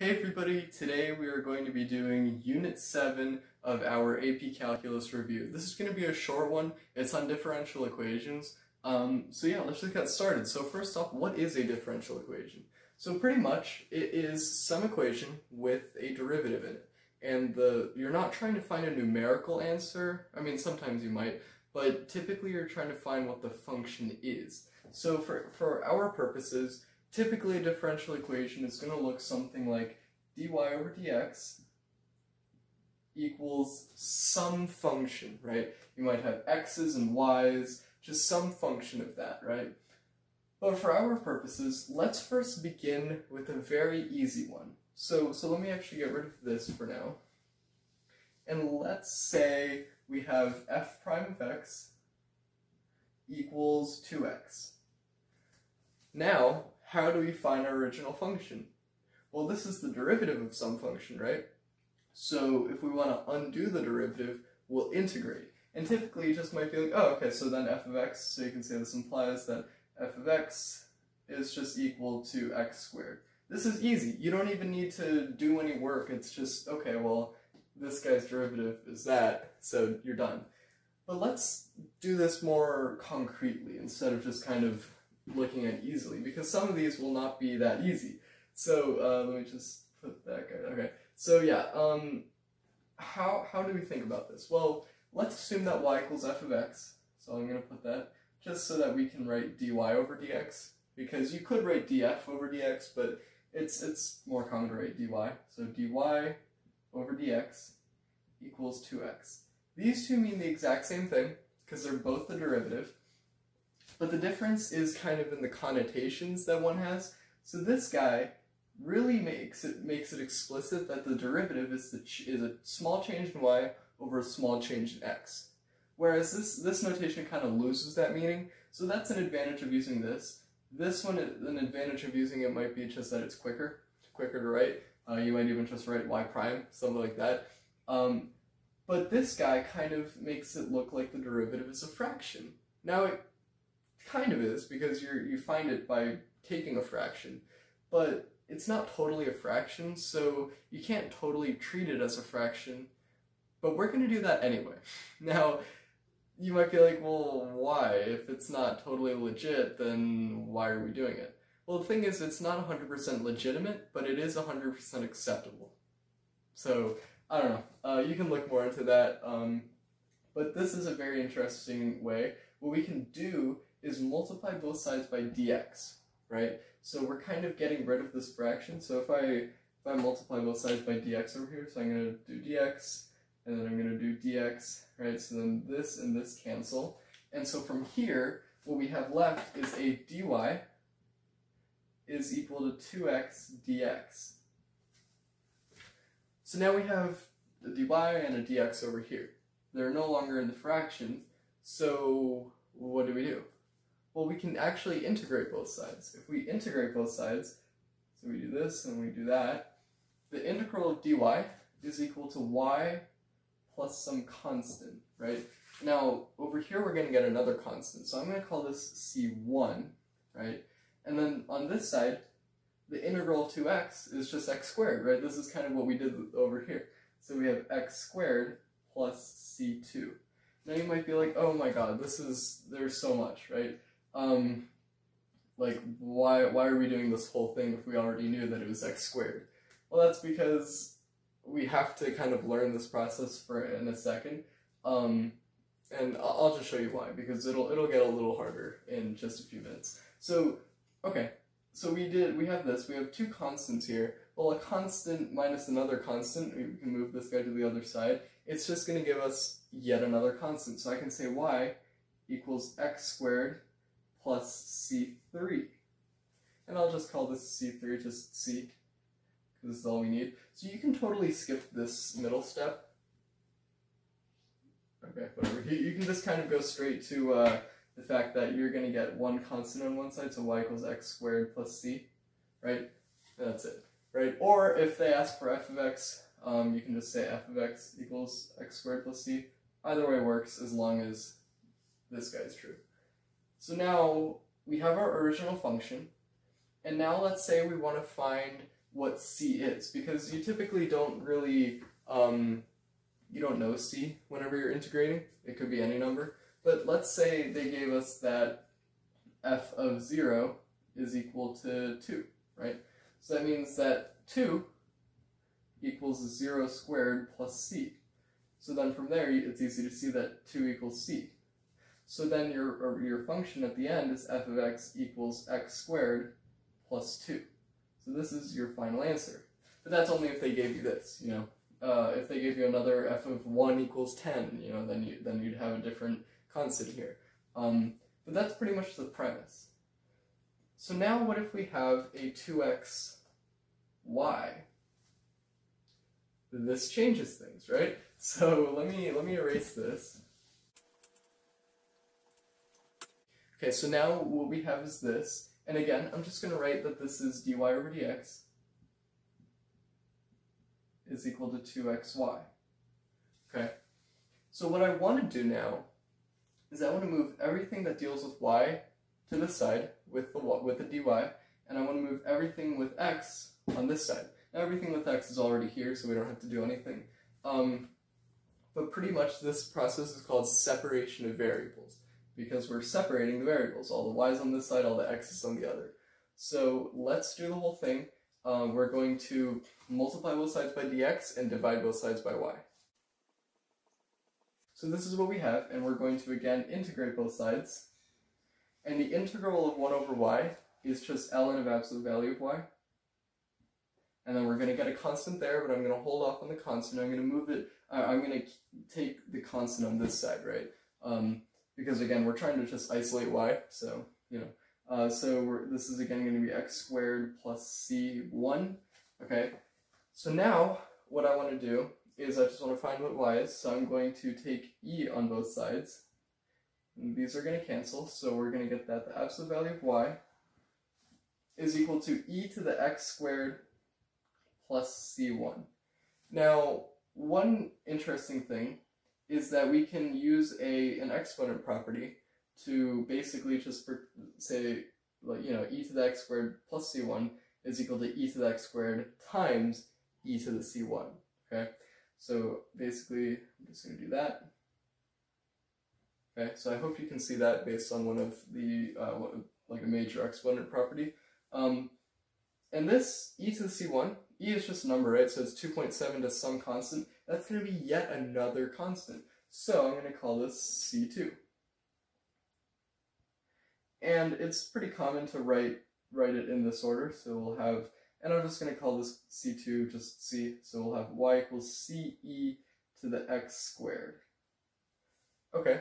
Hey everybody, today we are going to be doing Unit 7 of our AP Calculus review. This is going to be a short one, it's on differential equations. So yeah, let's just get started. So first off, what is a differential equation? So pretty much, it is some equation with a derivative in it. And you're not trying to find a numerical answer, I mean sometimes you might, but typically you're trying to find what the function is. So for our purposes, typically a differential equation is going to look something like dy over dx equals some function, right? You might have x's and y's, just some function of that, right? But for our purposes, let's first begin with a very easy one. So let me actually get rid of this for now. And let's say we have f prime of x equals 2x. Now, how do we find our original function? Well, this is the derivative of some function, right? So if we want to undo the derivative, we'll integrate. And typically, you just might be like, oh, okay, so then f of x, so you can say this implies that f of x is just equal to x squared. This is easy. You don't even need to do any work. It's just, okay, well, this guy's derivative is that, so you're done. But let's do this more concretely instead of just kind of looking at easily, because some of these will not be that easy. So let me just put that guy. Okay. So yeah, how do we think about this? Well, let's assume that y equals f of x. So I'm going to put that just so that we can write dy over dx, because you could write df over dx, but it's more common to write dy. So dy over dx equals 2x. These two mean the exact same thing because they're both the derivative. But the difference is kind of in the connotations that one has. So this guy really makes it explicit that the derivative is a small change in y over a small change in x. Whereas this notation kind of loses that meaning. So that's an advantage of using this. This one, an advantage of using it might be just that it's quicker to write. You might even just write y prime, something like that. But this guy kind of makes it look like the derivative is a fraction. Now it kind of is, because you find it by taking a fraction, but it's not totally a fraction, so you can't totally treat it as a fraction, but we're going to do that anyway. Now, you might be like, well, why? If it's not totally legit, then why are we doing it? Well, the thing is, it's not 100% legitimate, but it is 100% acceptable. So, I don't know. You can look more into that, but this is a very interesting way. What we can do is multiply both sides by dx, right? So we're kind of getting rid of this fraction. So if I multiply both sides by dx over here, so I'm going to do dx, and then I'm going to do dx, right? So then this and this cancel. And so from here, what we have left is a dy is equal to 2x dx. So now we have a dy and a dx over here. They're no longer in the fraction, so what do? Well, we can actually integrate both sides. If we integrate both sides, so we do this and we do that, the integral of dy is equal to y plus some constant, right? Now, over here we're going to get another constant, so I'm going to call this C1, right? And then on this side, the integral of 2x is just x squared, right? This is kind of what we did over here. So we have x squared plus C2. Now you might be like, oh my god, there's so much, right? Like, why are we doing this whole thing if we already knew that it was x squared? Well, that's because we have to kind of learn this process in a second, and I'll just show you why, because it'll get a little harder in just a few minutes. So, okay, so we have two constants here. Well, a constant minus another constant, we can move this guy to the other side, it's just going to give us yet another constant, so I can say y equals x squared plus C3. And I'll just call this C3, just C, because this is all we need. So you can totally skip this middle step. Okay, whatever. You can just kind of go straight to the fact that you're going to get one constant on one side, so y equals x squared plus C, right? And that's it, right? Or if they ask for f of x, you can just say f of x equals x squared plus C. Either way works, as long as this guy's true. So now we have our original function, and now let's say we want to find what C is, because you typically don't really, you don't know C whenever you're integrating. It could be any number. But let's say they gave us that f of 0 is equal to 2, right? So that means that 2 equals 0 squared plus C. So then from there, it's easy to see that 2 equals C. So then your function at the end is f of x equals x squared plus 2. So this is your final answer. But that's only if they gave you this, you know. If they gave you another f of 1 equals 10, you know, then you'd have a different constant here. But that's pretty much the premise. So now what if we have a 2xy? This changes things, right? So let me erase this. Okay, so now what we have is this, and again, I'm just going to write that this is dy over dx is equal to 2xy. Okay, so what I want to do now is I want to move everything that deals with y to this side with the dy, and I want to move everything with x on this side. Now everything with x is already here, so we don't have to do anything. But pretty much this process is called separation of variables, because we're separating the variables. All the y's on this side, all the x's on the other. So let's do the whole thing. We're going to multiply both sides by dx and divide both sides by y. So this is what we have, and we're going to again integrate both sides. And the integral of 1 over y is just ln of absolute value of y. And then we're going to get a constant there, but I'm going to hold off on the constant. I'm going to move it, I'm going to take the constant on this side, right? Because again, we're trying to just isolate y, so, you know. This is again going to be x squared plus c1, okay? So now, what I want to do is I just want to find what y is, so I'm going to take e on both sides. And these are going to cancel, so we're going to get that the absolute value of y is equal to e to the x squared plus c1. Now, one interesting thing is that we can use an exponent property to basically just say, like, you know, e to the x squared plus c1 is equal to e to the x squared times e to the c1, okay? So basically, I'm just going to do that. Okay, so I hope you can see that based on one of the, like a major exponent property. And this e to the c1, e is just a number, right? So it's 2.7 to some constant. That's going to be yet another constant. So I'm going to call this c2. And it's pretty common to write it in this order, so we'll have, and I'm just going to call this c2 just c, so we'll have y equals ce to the x squared. Okay,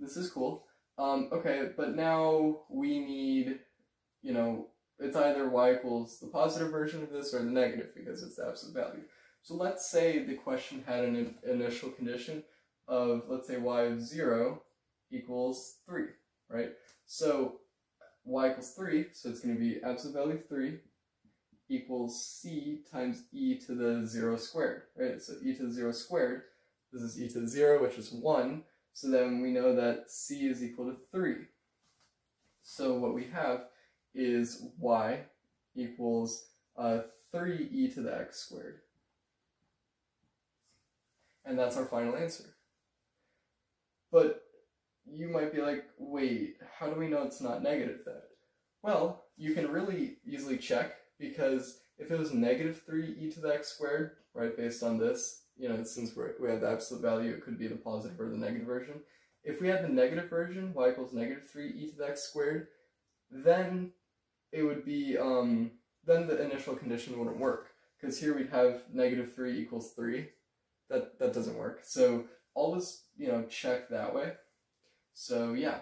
this is cool. Okay, but now we need, you know, it's either y equals the positive version of this or the negative, because it's the absolute value. So let's say the question had an initial condition of, let's say, y of 0 equals 3, right? So y equals 3, so it's going to be absolute value of 3 equals c times e to the 0 squared, right? So e to the 0 squared, this is e to the 0, which is 1, so then we know that c is equal to 3. So what we have is y equals 3e to the x squared. And that's our final answer. But you might be like, wait, how do we know it's not negative then? Well, you can really easily check, because if it was negative 3e to the x squared, right, based on this, you know, since we have the absolute value, it could be the positive or the negative version. If we had the negative version, y equals negative 3e to the x squared, then it would be, then the initial condition wouldn't work, because here we'd have negative 3 equals 3. That doesn't work. So always, you know, check that way. So yeah.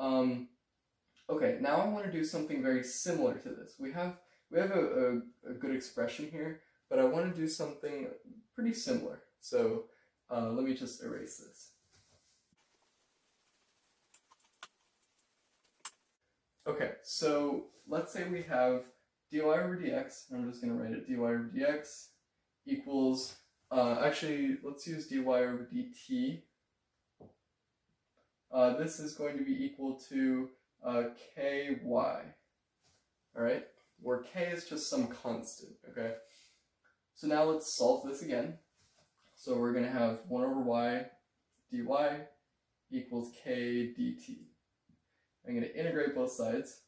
Okay, now I want to do something very similar to this. We have a good expression here, but I want to do something pretty similar. So let me just erase this. Okay, so let's say we have dy over dx, and I'm just going to write it dy over dx equals, actually, let's use dy over dt. This is going to be equal to ky, alright? where k is just some constant, okay? So now let's solve this again. So we're going to have 1 over y dy equals k dt. I'm going to integrate both sides.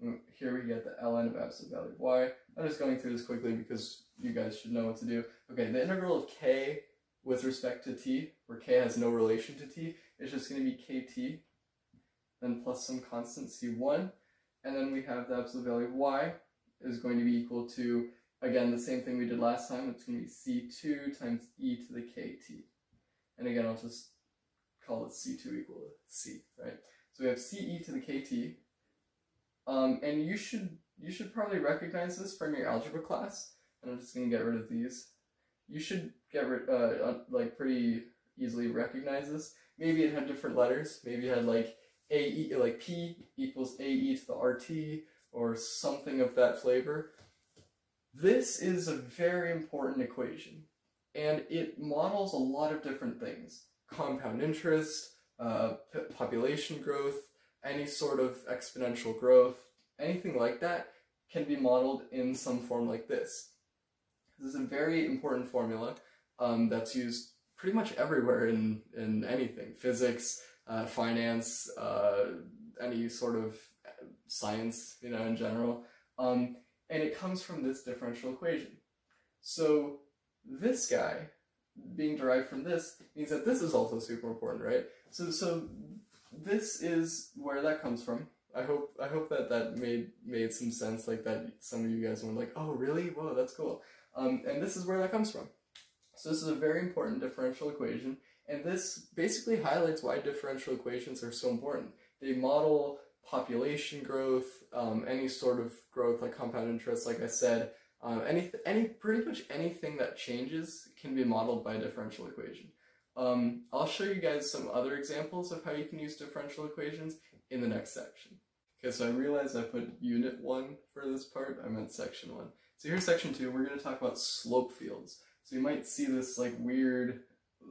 And here we get the ln of absolute value of y. I'm just going through this quickly because you guys should know what to do. Okay, the integral of k with respect to t, where k has no relation to t, is just going to be kt, then plus some constant c1, and then we have the absolute value of y is going to be equal to, again, the same thing we did last time. It's going to be c2 times e to the kt. And again, I'll just call it c2 equal to c, right? So we have ce to the kt. And you should probably recognize this from your algebra class. And I'm just going to get rid of these. You should get rid, like, pretty easily recognize this. Maybe it had different letters. Maybe it had like AE, like P equals AE to the RT or something of that flavor. This is a very important equation, and it models a lot of different things. Compound interest, population growth, any sort of exponential growth, anything like that can be modeled in some form like this. This is a very important formula that's used pretty much everywhere in anything, physics, finance, any sort of science, you know, in general. And it comes from this differential equation. So this guy being derived from this means that this is also super important, right? So this is where that comes from. I hope that made some sense, like that some of you guys were like, oh really? Whoa, that's cool. And this is where that comes from. So this is a very important differential equation, and this basically highlights why differential equations are so important. They model population growth, any sort of growth like compound interest, like I said, pretty much anything that changes can be modeled by a differential equation. I'll show you guys some other examples of how you can use differential equations in the next section. Okay, so I realized I put unit 1 for this part, I meant section 1. So here's section 2, we're going to talk about slope fields. So you might see this like weird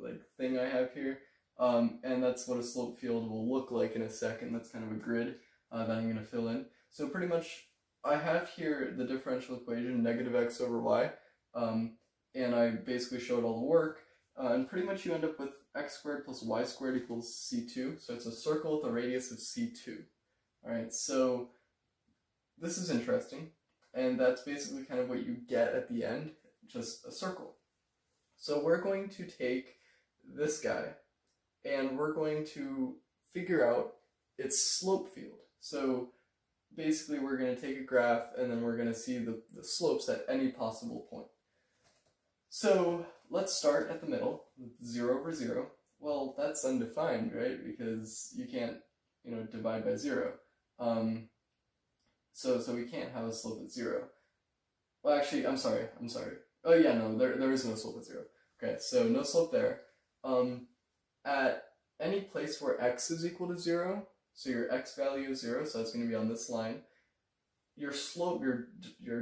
like thing I have here, and that's what a slope field will look like in a second. That's kind of a grid that I'm going to fill in. So pretty much I have here the differential equation, negative x over y, and I basically showed all the work, and pretty much you end up with x squared plus y squared equals c2, so it's a circle with a radius of c2. Alright, so this is interesting, and that's basically kind of what you get at the end, just a circle. So we're going to take this guy, and we're going to figure out its slope field. So basically we're going to take a graph, and then we're going to see the slopes at any possible point. So let's start at the middle, 0 over 0. Well, that's undefined, right? Because you can't, you know, divide by 0. So we can't have a slope at 0. Well, actually, I'm sorry. Oh yeah, no, there is no slope at 0. Okay, so no slope there. At any place where x is equal to 0, so your x value is 0, so that's going to be on this line, your slope, your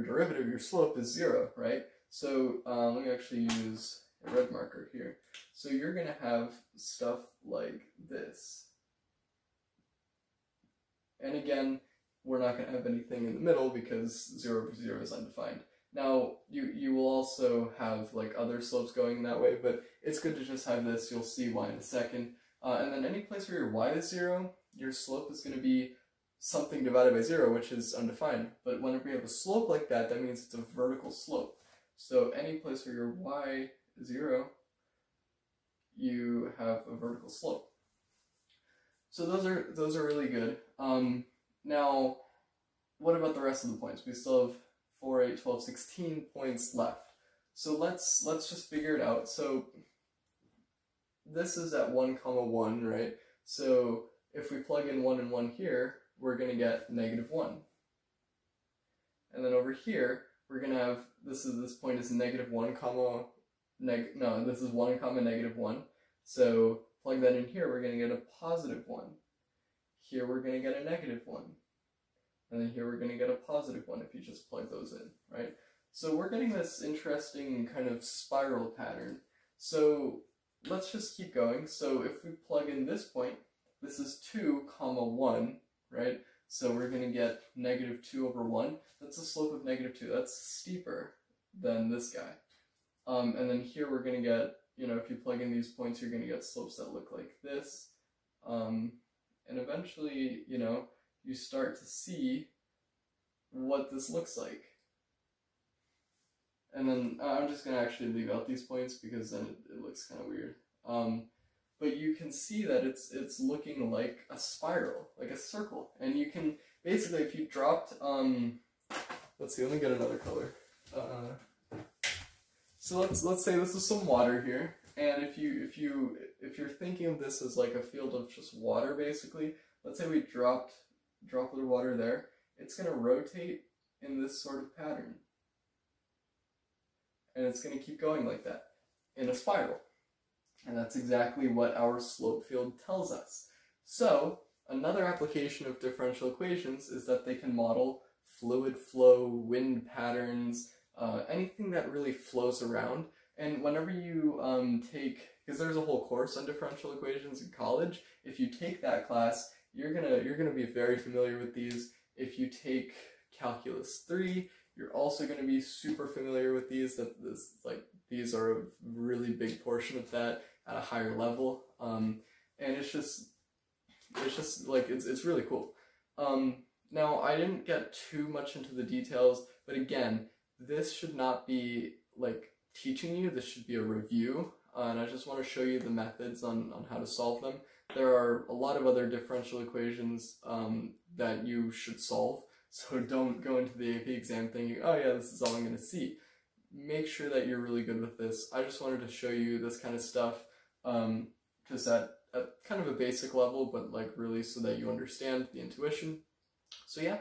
derivative, your slope is 0, right? So let me actually use a red marker here. So you're going to have stuff like this. And again, we're not going to have anything in the middle because 0 over 0 is undefined. Now, you will also have like other slopes going that way, but it's good to just have this. You'll see why in a second. And then any place where your y is 0, your slope is going to be something divided by 0, which is undefined. But whenever you have a slope like that, that means it's a vertical slope. So any place where your y is 0, you have a vertical slope. So those are really good. Now, what about the rest of the points? We still have 4, 8, 12, 16 points left. So let's just figure it out. So this is at 1, comma 1, right? So if we plug in 1 and 1 here, we're going to get negative 1. And then over here, we're going to have, this point is negative 1, comma, this is 1, comma, negative 1. So plug that in here, we're going to get a positive 1. Here we're going to get a negative 1. And then here we're going to get a positive 1 if you just plug those in, right? So we're getting this interesting kind of spiral pattern. So let's just keep going. So if we plug in this point, this is 2, comma 1, right? So we're going to get negative 2 over 1. That's a slope of negative 2. That's steeper than this guy. And then here we're going to get, you know, if you plug in these points, you're going to get slopes that look like this. And eventually, you know, you start to see what this looks like. And then I'm just going to actually leave out these points because then it looks kind of weird. But you can see that it's looking like a spiral, like a circle. And you can, basically, if you dropped, let's see, let me get another color. So let's say this is some water here, and if you're thinking of this as like a field of just water, basically, let's say we dropped a droplet of water there, it's going to rotate in this sort of pattern. And it's going to keep going like that, in a spiral. And that's exactly what our slope field tells us. So, another application of differential equations is that they can model fluid flow, wind patterns, anything that really flows around. And whenever you take, because there's a whole course on differential equations in college, if you take that class, you're gonna be very familiar with these. If you take Calculus 3, you're also going to be super familiar with these. These are a really big portion of that at a higher level, and it's just like it's really cool. Now I didn't get too much into the details, but again, this should not be like teaching you. This should be a review, and I just want to show you the methods on how to solve them. There are a lot of other differential equations that you should solve. So don't go into the AP exam thinking, oh yeah, this is all I'm going to see. Make sure that you're really good with this. I just wanted to show you this kind of stuff, just at kind of a basic level, but like really so that you understand the intuition. So yeah,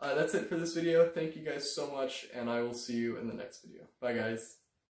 that's it for this video. Thank you guys so much, and I will see you in the next video. Bye guys.